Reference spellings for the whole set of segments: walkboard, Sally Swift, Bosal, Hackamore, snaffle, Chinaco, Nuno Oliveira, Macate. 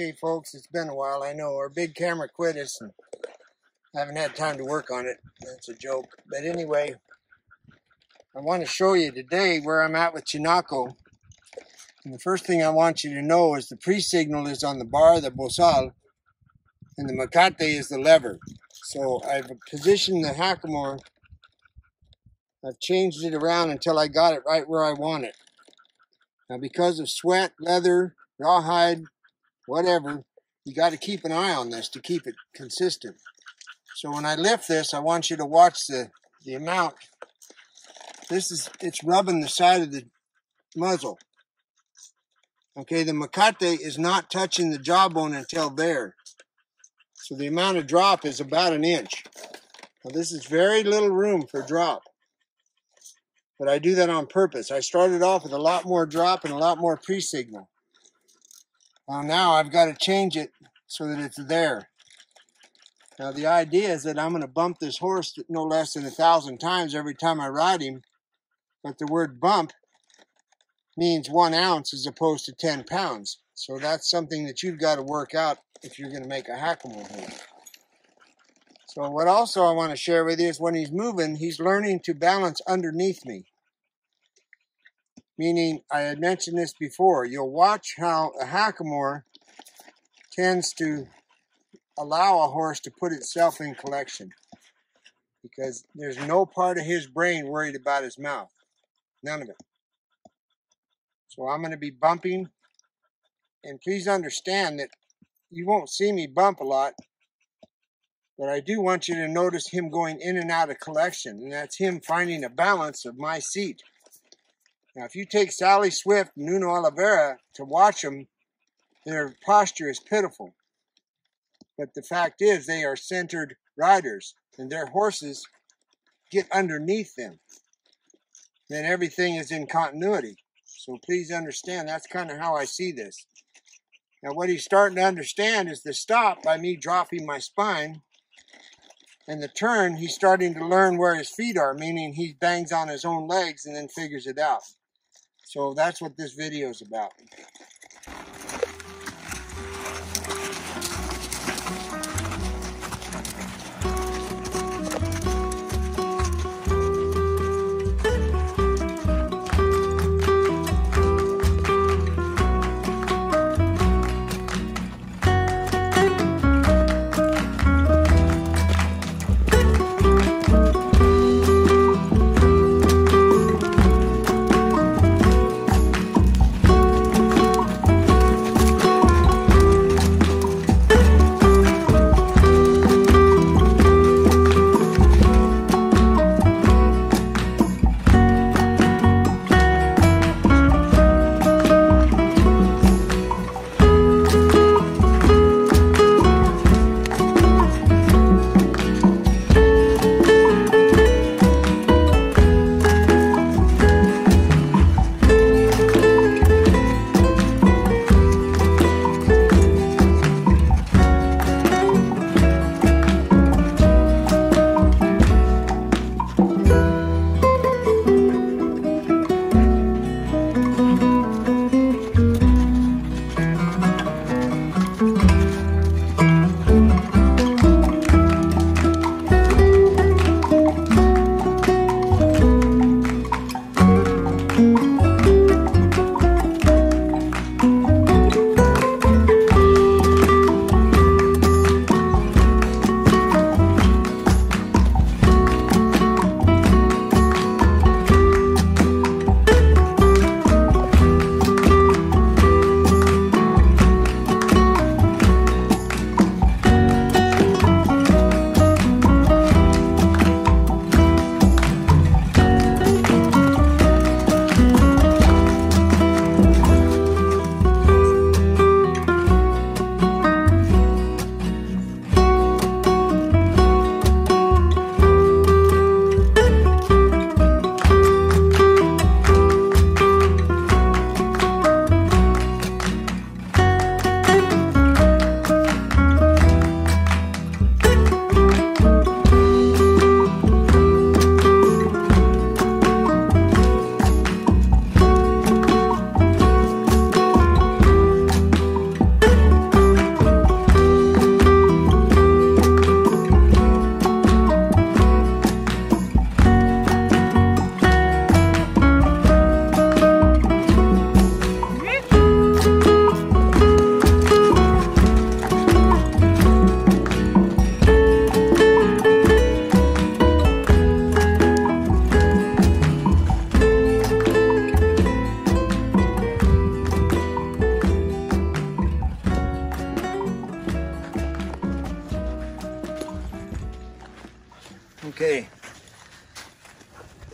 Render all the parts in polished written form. Okay, folks, it's been a while, I know. Our big camera quit us, and I haven't had time to work on it. That's a joke. But anyway, I want to show you today where I'm at with Chinaco. And the first thing I want you to know is the pre-signal is on the bar, the Bosal, and the Macate is the lever. So I've positioned the hackamore. I've changed it around until I got it right where I want it. Now, because of sweat, leather, rawhide, whatever, you got to keep an eye on this to keep it consistent. So when I lift this, I want you to watch the amount. It's rubbing the side of the muzzle. Okay, the Macate is not touching the jawbone until there. So the amount of drop is about an inch. Now, this is very little room for drop. But I do that on purpose. I started off with a lot more drop and a lot more pre-signal. Well, now I've got to change it so that it's there. Now the idea is that I'm going to bump this horse no less than 1,000 times every time I ride him. But the word bump means 1 ounce as opposed to 10 pounds. So that's something that you've got to work out if you're going to make a hackamore here. So what also I want to share with you is when he's moving, he's learning to balance underneath me. Meaning, I had mentioned this before, you'll watch how a hackamore tends to allow a horse to put itself in collection. Because there's no part of his brain worried about his mouth. None of it. So I'm going to be bumping. And please understand that you won't see me bump a lot. But I do want you to notice him going in and out of collection. And that's him finding a balance of my seat. Now, if you take Sally Swift and Nuno Oliveira to watch them, their posture is pitiful. But the fact is, they are centered riders, and their horses get underneath them. Then everything is in continuity. So please understand, that's kind of how I see this. Now, what he's starting to understand is the stop by me dropping my spine, and the turn, he's starting to learn where his feet are, meaning he bangs on his own legs and then figures it out. So that's what this video is about.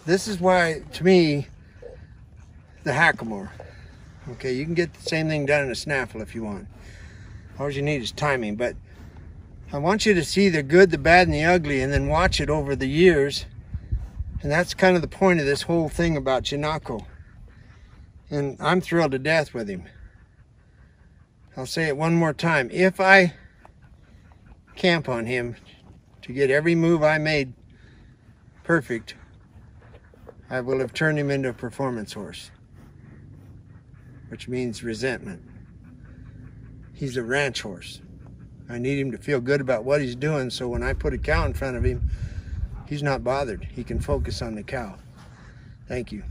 This is why, to me, the hackamore. Okay, you can get the same thing done in a snaffle if you want. All you need is timing, but I want you to see the good, the bad, and the ugly, and then watch it over the years. And that's kind of the point of this whole thing about Chinaco. And I'm thrilled to death with him. I'll say it one more time. If I camp on him to get every move I made perfect, I will have turned him into a performance horse, which means resentment. He's a ranch horse. I need him to feel good about what he's doing, so when I put a cow in front of him, he's not bothered. He can focus on the cow. Thank you.